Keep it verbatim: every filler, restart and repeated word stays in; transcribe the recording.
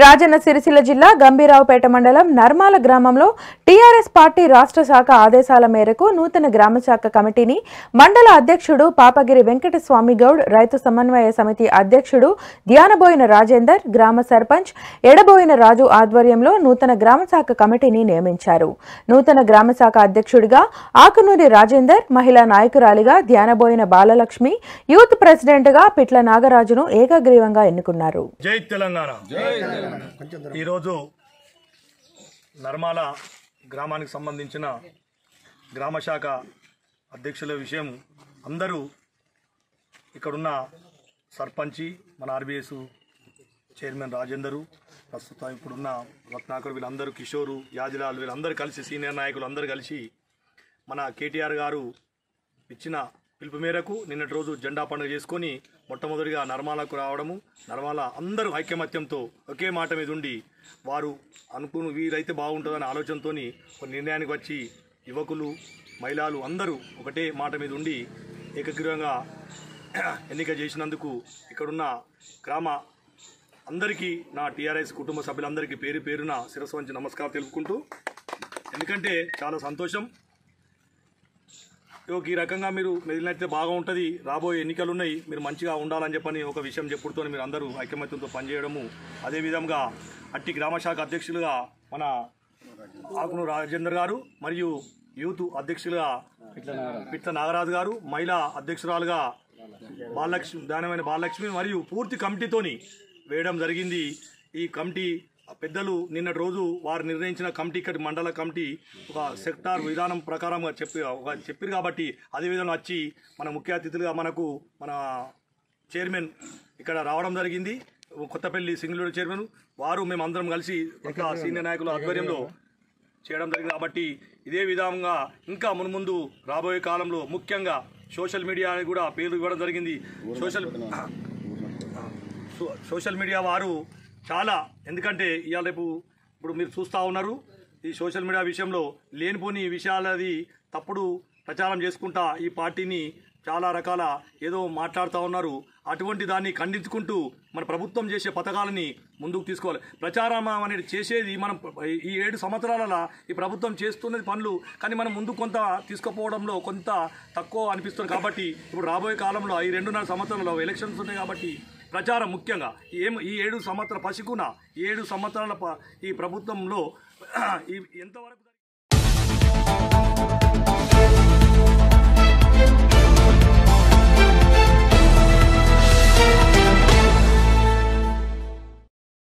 రాజన్న సిరిసిల్ల జిల్లా గంభీరావుపేట మండలం నర్మాల గ్రామంలో టీఆర్ఎస్ పార్టీ రాష్ట్ర శాఖ ఆదేశాల మేరకు నూతన గ్రామ శాఖ కమిటీని మండల అధ్యక్షుడు పాపగారి వెంకటస్వామి గౌడ్, రైతు సమన్వయ సమితి అధ్యక్షుడు ధ్యానబోయిన రాజేందర్, గ్రామ సర్పంచ్ ఎడబోయినరాజు ఆధ్వర్యంలో నూతన గ్రామ శాఖ కమిటీని నియమించారు. నూతన గ్రామ శాఖ అధ్యక్షుడిగా ఆకునూరిరాజేందర్, మహిళా నాయకురాలిగా ధ్యానబోయిన బాలలక్ష్మి, యూత్ ప్రెసిడెంట్ గా పిట్లనాగరాజును ఏకగ్రీవంగా ఎన్నుకున్నారు. ఈరోజు నర్మాల గ్రామానికి సంబంధించిన గ్రామశాఖ అధ్యక్షుల విషయం అందరూ ఇక్కడున్న సర్పంచి మన ఆర్బీఎస్ చైర్మన్ రాజేందరు, ప్రస్తుతం ఇప్పుడున్న రత్నాకర్, వీళ్ళందరూ కిషోరు, యాజిలాల్, వీళ్ళందరూ కలిసి సీనియర్ నాయకులు అందరూ కలిసి మన కేటీఆర్ గారు ఇచ్చిన పిలుపు మేరకు నిన్నటి రోజు జెండా పండుగ చేసుకొని మొట్టమొదటిగా నర్మాలకు రావడము, నర్మాల అందరూ ఐక్యమత్యంతో ఒకే మాట మీద ఉండి వారు అనుకుని వీరైతే బాగుంటుందనే ఆలోచనతో ఒక నిర్ణయానికి వచ్చి యువకులు మహిళలు అందరూ ఒకటే మాట మీద ఉండి ఏకగ్రీవంగా ఎన్నిక చేసినందుకు ఇక్కడున్న గ్రామ అందరికీ నా టీఆర్ఎస్ కుటుంబ సభ్యులందరికీ పేరు పేరున శిరస్సు వంచి నమస్కారం తెలుపుకుంటూ, ఎందుకంటే చాలా సంతోషం. ఈ రకంగా మీరు మెదిలినైతే బాగా ఉంటుంది, రాబోయే ఎన్నికలు ఉన్నాయి, మీరు మంచిగా ఉండాలని చెప్పని ఒక విషయం చెప్పుడుతో మీరు అందరూ ఐకమత్యంతో పనిచేయడము, అదేవిధంగా అట్టి గ్రామశాఖ అధ్యక్షులుగా మన ఆకునూరు రాజేందర్ గారు మరియు యూత్ అధ్యక్షులుగా పిట్ల నాగరాజు గారు, మహిళా అధ్యక్షురాలుగా బాలలక్ష్మి ధ్యానమైన బాలలక్ష్మి మరియు పూర్తి కమిటీతోని వేయడం జరిగింది. ఈ కమిటీ పెద్దలు నిన్నటి రోజు వారు నిర్ణయించిన కమిటీ ఇక్కడ మండల కమిటీ ఒక సెక్టార్ విధానం ప్రకారంగా చెప్పి చెప్పారు కాబట్టి అదేవిధంగా వచ్చి మన ముఖ్య అతిథులుగా మనకు మన చైర్మన్ ఇక్కడ రావడం జరిగింది, కొత్తపల్లి సింగులూరు చైర్మన్ వారు, మేమందరం కలిసి ఒక సీనియర్ నాయకుల ఆధ్వర్యంలో చేయడం జరిగింది. కాబట్టి ఇదే విధంగా ఇంకా మున్ముందు రాబోయే కాలంలో ముఖ్యంగా సోషల్ మీడియా కూడా పేరు ఇవ్వడం జరిగింది. సోషల్ సోషల్ మీడియా వారు చాలా, ఎందుకంటే ఇవాళ రేపు ఇప్పుడు మీరు చూస్తూ ఉన్నారు ఈ సోషల్ మీడియా విషయంలో లేనిపోని విషయాలది తప్పుడు ప్రచారం చేసుకుంటా ఈ పార్టీని చాలా రకాల ఏదో మాట్లాడుతూ ఉన్నారు. అటువంటి దాన్ని ఖండించుకుంటూ మన ప్రభుత్వం చేసే పథకాలని ముందుకు తీసుకోవాలి. ప్రచారం అనేది చేసేది మనం ఈ ఏడు సంవత్సరాలలో ఈ ప్రభుత్వం చేస్తున్నది పనులు, కానీ మనం ముందు కొంత తీసుకుపోవడంలో కొంత తక్కువ అనిపిస్తుంది. కాబట్టి ఇప్పుడు రాబోయే కాలంలో ఈ రెండున్నర సంవత్సరంలో ఎలక్షన్స్ ఉన్నాయి కాబట్టి ప్రచారం ముఖ్యంగా ఏం ఈ ఏడు సంవత్సర పసికున ఏడు సంవత్సరాల ఈ ప్రభుత్వంలో ఈ ఎంతవరకు